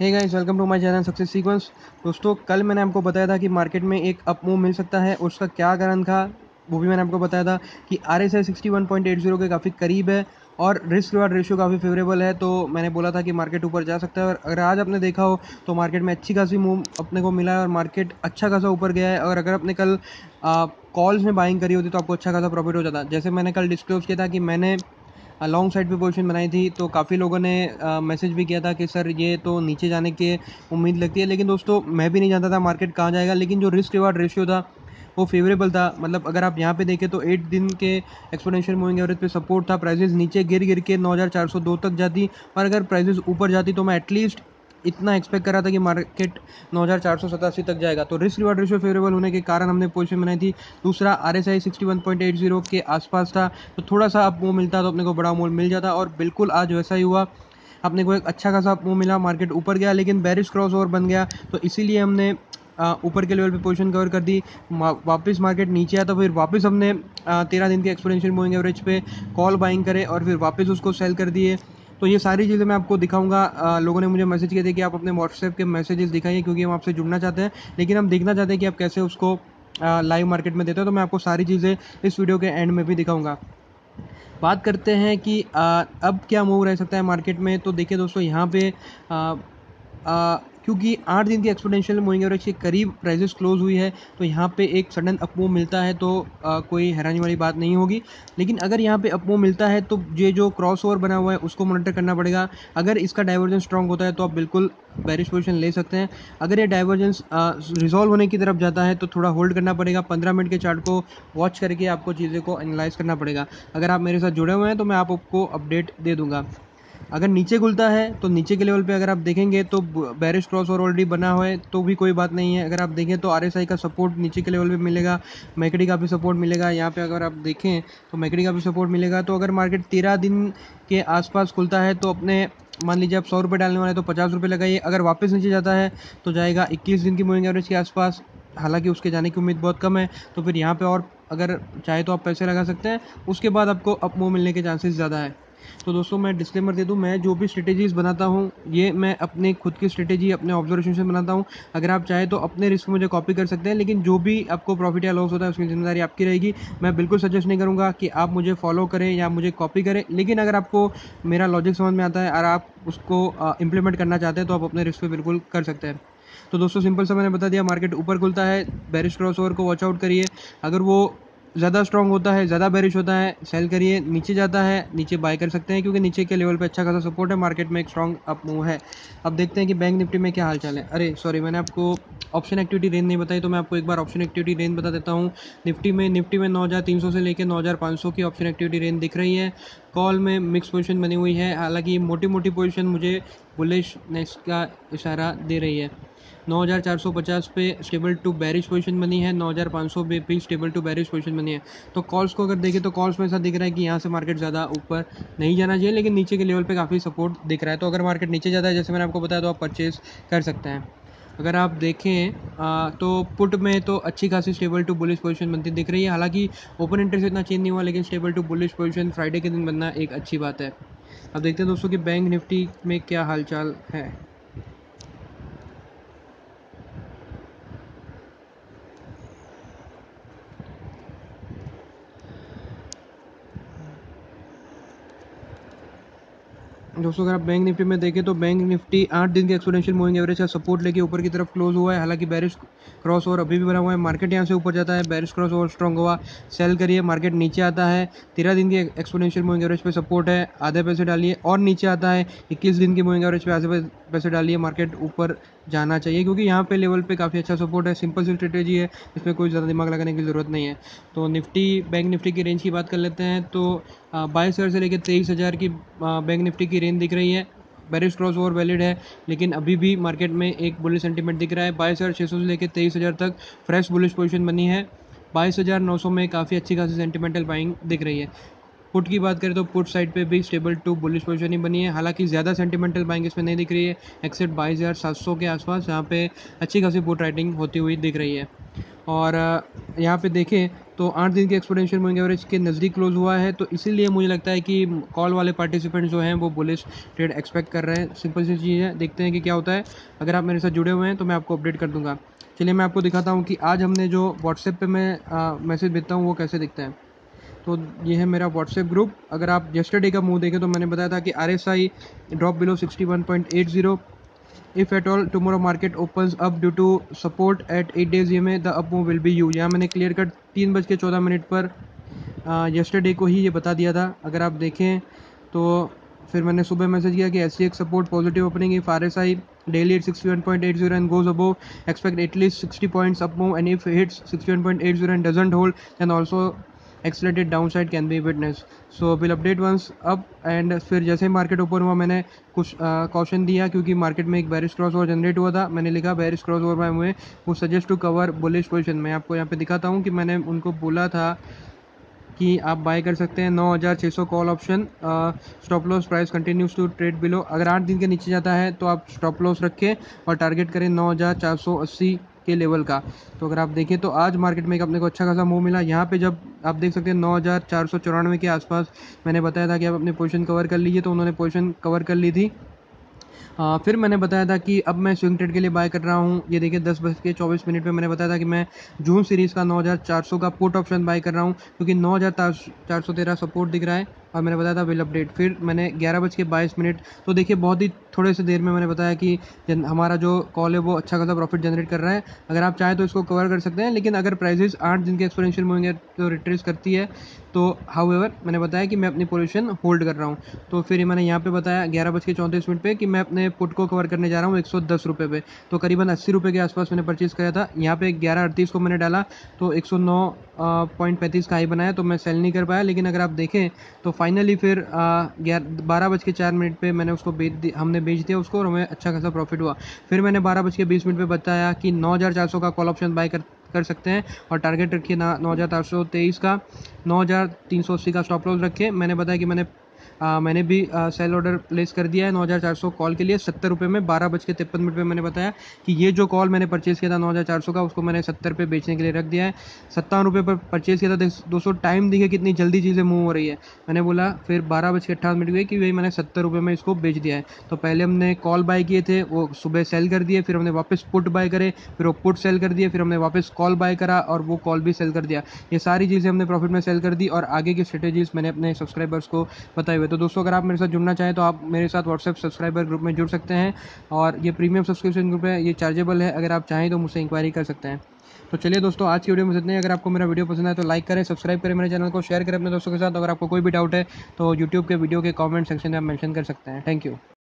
Hey guys, welcome to my channel success sequence. दोस्तों, कल मैंने आपको बताया था कि मार्केट में एक अप मूव मिल सकता है और उसका क्या कारण था वो भी मैंने आपको बताया था कि RSI 61.80 के काफ़ी करीब है और रिस्क रिवार्ड रेशियो काफ़ी फेवरेबल है। तो मैंने बोला था कि मार्केट ऊपर जा सकता है और अगर आज आपने देखा हो तो मार्केट में अच्छी खासी मूव अपने को मिला है और मार्केट अच्छा खासा ऊपर गया है। और अगर आपने कल कॉल्स में बाइंग करी होती तो आपको अच्छा खासा प्रॉफिट हो जाता। जैसे मैंने कल डिस्क्लोज किया था कि मैंने लॉन्ग साइड पे पोजीशन बनाई थी, तो काफ़ी लोगों ने मैसेज भी किया था कि सर ये तो नीचे जाने की उम्मीद लगती है। लेकिन दोस्तों, मैं भी नहीं जानता था मार्केट कहाँ जाएगा, लेकिन जो रिस्क रिवार्ड रेशियो था वो फेवरेबल था। मतलब अगर आप यहाँ पे देखें तो 8 दिन के एक्सपोनेंशियल मूविंग एवरेज पे सपोर्ट था। प्राइजेस नीचे गिर के 9,402 तक जाती, और अगर प्राइजेस ऊपर जाती तो मैं एटलीस्ट इतना एक्सपेक्ट कर रहा था कि मार्केट 9,487 तक जाएगा। तो रिस्क रिवार्ड रेशियो फेवरेबल होने के कारण हमने पोजीशन बनाई थी। दूसरा, RSI 61.80 के आसपास था, तो थोड़ा सा अप मूव मिलता तो अपने को बड़ा मूव मिल जाता, और बिल्कुल आज वैसा ही हुआ। अपने को एक अच्छा खासा अप मूव मिला, मार्केट ऊपर गया लेकिन बेरिश क्रॉस ओवर बन गया, तो इसीलिए हमने ऊपर के लेवल पे पोजीशन कवर कर दी। वापस मार्केट नीचे आया तो फिर वापस हमने 13 दिन के एक्सपोनेंशियल मूविंग एवरेज पे कॉल बाइंग करे और फिर वापस उसको सेल कर दिए। तो ये सारी चीज़ें मैं आपको दिखाऊंगा। लोगों ने मुझे मैसेज किए थे कि आप अपने व्हाट्सएप के मैसेजेस दिखाइए क्योंकि हम आपसे जुड़ना चाहते हैं, लेकिन हम देखना चाहते हैं कि आप कैसे उसको लाइव मार्केट में देते हो। तो मैं आपको सारी चीज़ें इस वीडियो के एंड में भी दिखाऊंगा। बात करते हैं कि अब क्या मूव रह सकता है मार्केट में। तो देखिए दोस्तों, यहाँ पे क्योंकि 8 दिन की एक्सपोनेंशियल मूविंग एवरेज के करीब प्राइसेस क्लोज हुई है, तो यहाँ पे एक सडन अपमूव मिलता है तो कोई हैरानी वाली बात नहीं होगी। लेकिन अगर यहाँ पे अपमूव मिलता है तो ये जो क्रॉस ओवर बना हुआ है उसको मॉनिटर करना पड़ेगा। अगर इसका डाइवर्जेंस स्ट्रांग होता है तो आप बिल्कुल बेरिश पोजीशन ले सकते हैं। अगर ये डाइवर्जेंस रिजॉल्व होने की तरफ जाता है तो थोड़ा होल्ड करना पड़ेगा। 15 मिनट के चार्ट को वॉच करके आपको चीज़ें को एनालाइज करना पड़ेगा। अगर आप मेरे साथ जुड़े हुए हैं तो मैं आपको अपडेट दे दूँगा। अगर नीचे खुलता है तो नीचे के लेवल पे अगर आप देखेंगे तो बेरिश क्रॉस और ऑलरेडी बना हुआ है तो भी कोई बात नहीं है। अगर आप देखें तो RSI का सपोर्ट नीचे के लेवल पे मिलेगा, मैकडी का भी सपोर्ट मिलेगा। यहाँ पे अगर आप देखें तो मैकडी का भी सपोर्ट मिलेगा। तो अगर मार्केट 13 दिन के आसपास खुलता है तो अपने मान लीजिए आप 100 रुपये डालने वाले तो 50 रुपये लगाइए। अगर वापस नीचे जाता है तो जाएगा 21 दिन की मूविंग एवरेज के आसपास, हालांकि उसके जाने की उम्मीद बहुत कम है। तो फिर यहाँ पर और अगर चाहे तो आप पैसे लगा सकते हैं, उसके बाद आपको अपमूव मिलने के चांसेस ज़्यादा है। तो दोस्तों, मैं डिस्क्लेमर दे दूं, मैं जो भी स्ट्रेटेजीज़ बनाता हूं ये मैं अपने खुद की स्ट्रेटेजी अपने ऑब्जर्वेशन से बनाता हूं। अगर आप चाहे तो अपने रिस्क मुझे कॉपी कर सकते हैं, लेकिन जो भी आपको प्रॉफिट या लॉस होता है उसकी जिम्मेदारी आपकी रहेगी। मैं बिल्कुल सजेस्ट नहीं करूंगा कि आप मुझे फॉलो करें या मुझे कॉपी करें, लेकिन अगर आपको मेरा लॉजिक समझ में आता है और आप उसको इम्प्लीमेंट करना चाहते हैं तो आप अपने रिस्क पर बिल्कुल कर सकते हैं। तो दोस्तों, सिंपल सा मैंने बता दिया, मार्केट ऊपर खुलता है, बेरिश क्रॉसओवर को वॉच आउट करिए। अगर वो ज़्यादा स्ट्रॉन्ग होता है, ज़्यादा बेरिश होता है, सेल करिए। नीचे जाता है, नीचे बाय कर सकते हैं क्योंकि नीचे के लेवल पे अच्छा खासा सपोर्ट है। मार्केट में एक स्ट्रॉन्ग अप मूव है। अब देखते हैं कि बैंक निफ्टी में क्या हालचाल है। अरे सॉरी, मैंने आपको ऑप्शन एक्टिविटी रेंज नहीं बताई, तो मैं आपको एक बार ऑप्शन एक्टिविटी रेंज बता देता हूँ। निफ्टी में 9,300 से लेकर 9,500 की ऑप्शन एक्टिविटी रेंज दिख रही है। कॉल में मिक्स पोजिशन बनी हुई है, हालाँकि मोटी मोटी पोजिशन मुझे बुलिशनेस का इशारा दे रही है। 9,450 पे स्टेबल टू बैरिश पोजीशन बनी है, 9,500 पे भी स्टेबल टू बैरिश पोजीशन बनी है। तो कॉल्स को अगर देखें तो कॉल्स में ऐसा दिख रहा है कि यहाँ से मार्केट ज़्यादा ऊपर नहीं जाना चाहिए, लेकिन नीचे के लेवल पे काफ़ी सपोर्ट दिख रहा है। तो अगर मार्केट नीचे जाता है, जैसे मैंने आपको बताया, तो आप परचेज़ कर सकते हैं। अगर आप देखें तो पुट में तो अच्छी खासी स्टेबल टू बुलिश पोजीशन बनती दिख रही है, हालांकि ओपन इंटरेस्ट इतना चेंज नहीं हुआ, लेकिन stable to bullish position Friday के दिन बनना एक अच्छी बात है। अब देखते हैं दोस्तों कि बैंक निफ्टी में क्या हालचाल है। दोस्तों, अगर आप बैंक निफ्टी में देखें तो बैंक निफ्टी 8 दिन के एक्सपोनेंशियल मूविंग एवरेज का सपोर्ट लेके ऊपर की तरफ क्लोज हुआ है, हालांकि बैरिश क्रॉस ओवर अभी भी बना हुआ है। मार्केट यहाँ से ऊपर जाता है, बैरिश क्रॉस ओवर स्ट्रॉन्ग हुआ, सेल करिए। मार्केट नीचे आता है, 13 दिन के एक्सपोनेंशियल मूविंग एवरेज पे सपोर्ट है, आधे पैसे डालिए। और नीचे आता है, 21 दिन की मूविंग एवरेज पे आधे पैसे डालिए। मार्केट ऊपर जाना चाहिए क्योंकि यहाँ पे लेवल पे काफ़ी अच्छा सपोर्ट है। सिंपल सी स्ट्रेटेजी है, इसमें कोई ज़्यादा दिमाग लगाने की ज़रूरत नहीं है। तो निफ्टी बैंक निफ्टी की रेंज की बात कर लेते हैं तो 22,000 से लेकर 23,000 की बैंक निफ्टी की रेंज दिख रही है। बैरिश क्रॉस ओवर वैलिड है, लेकिन अभी भी मार्केट में एक बुलिश सेंटीमेंट दिख रहा है। 22,600 से लेकर 23,000 तक फ्रेश बुलिश पोजीशन बनी है। 22,900 में काफ़ी अच्छी खासी सेंटीमेंटल बाइंग दिख रही है। पुट की बात करें तो पुट साइड पे भी स्टेबल टू बुलिश पोजीशन ही बनी है, हालांकि ज़्यादा सेंटीमेंटल बाइंग इसमें नहीं दिख रही है, एक्सेप्ट 22,700 के आसपास, यहाँ पे अच्छी खासी पुट राइटिंग होती हुई दिख रही है। और यहाँ पे देखें तो 8 दिन के एक्सपोनेंशियल मूविंग एवरेज के नज़दीक क्लोज हुआ है, तो इसीलिए मुझे लगता है कि कॉल वाले पार्टिसिपेंट्स जो हैं वो बुलिश ट्रेड एक्सपेक्ट कर रहे हैं। सिंपल सी चीज़ है, देखते हैं कि क्या होता है। अगर आप मेरे साथ जुड़े हुए हैं तो मैं आपको अपडेट कर दूँगा। चलिए मैं आपको दिखाता हूँ कि आज हमने जो व्हाट्सएप पर मैं मैसेज भेजता हूँ वो कैसे दिखता है। तो ये है मेरा व्हाट्सएप ग्रुप। अगर आप यस्टरडे का मूव देखें तो मैंने बताया था कि RSI drop below 61.80। If at all tomorrow market opens up due to support at 8 days ये में the up move will be use. यहाँ मैंने क्लियर कट 3:14 पर यस्टरडे को ही ये बता दिया था। अगर आप देखें तो फिर मैंने सुबह मैसेज किया कि SCX support positive opening, if RSI daily at 61.80 and goes above expect at least 60 points up move, and if hits 61.80 and doesn't hold then also accelerated downside can be witness, so will update once up. And फिर जैसे ही market open हुआ मैंने कुछ caution दिया क्योंकि market में एक बैरिश cross over generate हुआ था। मैंने लिखा बैरिश क्रॉस ओवर बाय हुए वो suggest to cover bullish position. मैं आपको यहाँ पे दिखाता हूँ कि मैंने उनको बोला था कि आप बाय कर सकते हैं 9600 call option, stop loss price continues to trade below. अगर 8 दिन के नीचे जाता है तो आप स्टॉप लॉस रखें और टारगेट करें 9480 के लेवल का। तो अगर आप देखें तो आज मार्केट में एक अपने को अच्छा खासा मूव मिला। यहाँ पे जब आप देख सकते हैं 9494 के आसपास मैंने बताया था कि आप अपनी पोजीशन कवर कर लीजिए, तो उन्होंने पोजीशन कवर कर ली थी। फिर मैंने बताया था कि अब मैं स्विंग ट्रेड के लिए बाय कर रहा हूँ। ये देखिए 10:24 पर मैंने बताया था कि मैं जून सीरीज़ का 9400 का पुट ऑप्शन बाय कर रहा हूँ क्योंकि 9413 सपोर्ट दिख रहा है, और मैंने बताया था विल अपडेट। फिर मैंने 11:22, तो देखिए बहुत ही थोड़े से देर में मैंने बताया कि हमारा जो कॉल है वो अच्छा खासा प्रॉफिट जनरेट कर रहा है। अगर आप चाहें तो इसको कवर कर सकते हैं, लेकिन अगर प्राइसेस 8 दिन के एक्सपोनेंशियल मूविंग एवरेज तो रिट्रेस करती है तो हाउ एवर मैंने बताया कि मैं अपनी पोजीशन होल्ड कर रहा हूँ। तो फिर मैंने यहाँ पर बताया 11:34 पर कि मैं अपने पुट को कवर करने जा रहा हूँ 110 रुपये पे, तो करीबन 80 रुपये के आसपास मैंने परचेज़ किया था। यहाँ पर 11:38 को मैंने डाला तो 109.35 का हाई बनाया, तो मैं सेल नहीं कर पाया। लेकिन अगर आप देखें तो फाइनली फिर 12:04 पे मैंने उसको हमने बेच दिया उसको, और हमें अच्छा खासा प्रॉफिट हुआ। फिर मैंने 12:20 पे बताया कि 9400 का कॉल ऑप्शन बाय कर सकते हैं और टारगेट रखिए 9423 का, 9380 का स्टॉप लॉस रखिए। मैंने बताया कि मैंने भी सेल ऑर्डर प्लेस कर दिया है 9400 कॉल के लिए 70 रुपये में। 12:53 पे मैंने बताया कि ये जो कॉल मैंने परचेज़ किया था 9400 का, उसको मैंने 70 पे बेचने के लिए रख दिया है। 57 रुपये पर परचेज़ किया था। दोस्तों टाइम दिखे कितनी जल्दी चीज़ें मूव हो रही है। मैंने बोला फिर 12:58 हुए कि वही मैंने 70 रुपये में इसको बेच दिया है। तो पहले हमने कॉल बाय किए थे, वो सुबह सेल कर दिए, फिर हमने वापस पुट बाय करे, फिर वो पुट सेल कर दिए, फिर हमने वापस कॉल बाय करा और वो कॉल भी सेल कर दिया। ये सारी चीज़ें हमने प्रॉफिट में सेल कर दी और आगे की स्ट्रेटेजीज़ मैंने अपने सब्सक्राइबर्स को बताई। तो दोस्तों अगर आप मेरे साथ जुड़ना चाहें तो आप मेरे साथ व्हाट्सएप सब्सक्राइबर ग्रुप में जुड़ सकते हैं, और ये प्रीमियम सब्सक्रिप्शन ग्रुप है, ये चार्जेबल है। अगर आप चाहें तो मुझसे इंक्वायरी कर सकते हैं। तो चलिए दोस्तों आज की वीडियो में इतना ही। अगर आपको मेरा वीडियो पसंद आए तो लाइक करें, सब्सक्राइब करें, मेरे चैनल को शेयर करें अपने दोस्तों के साथ। अगर आपको कोई भी डाउट है तो यूट्यूब के वीडियो के कॉमेंट सेक्शन में आप मेंशन कर सकते हैं। Thank you.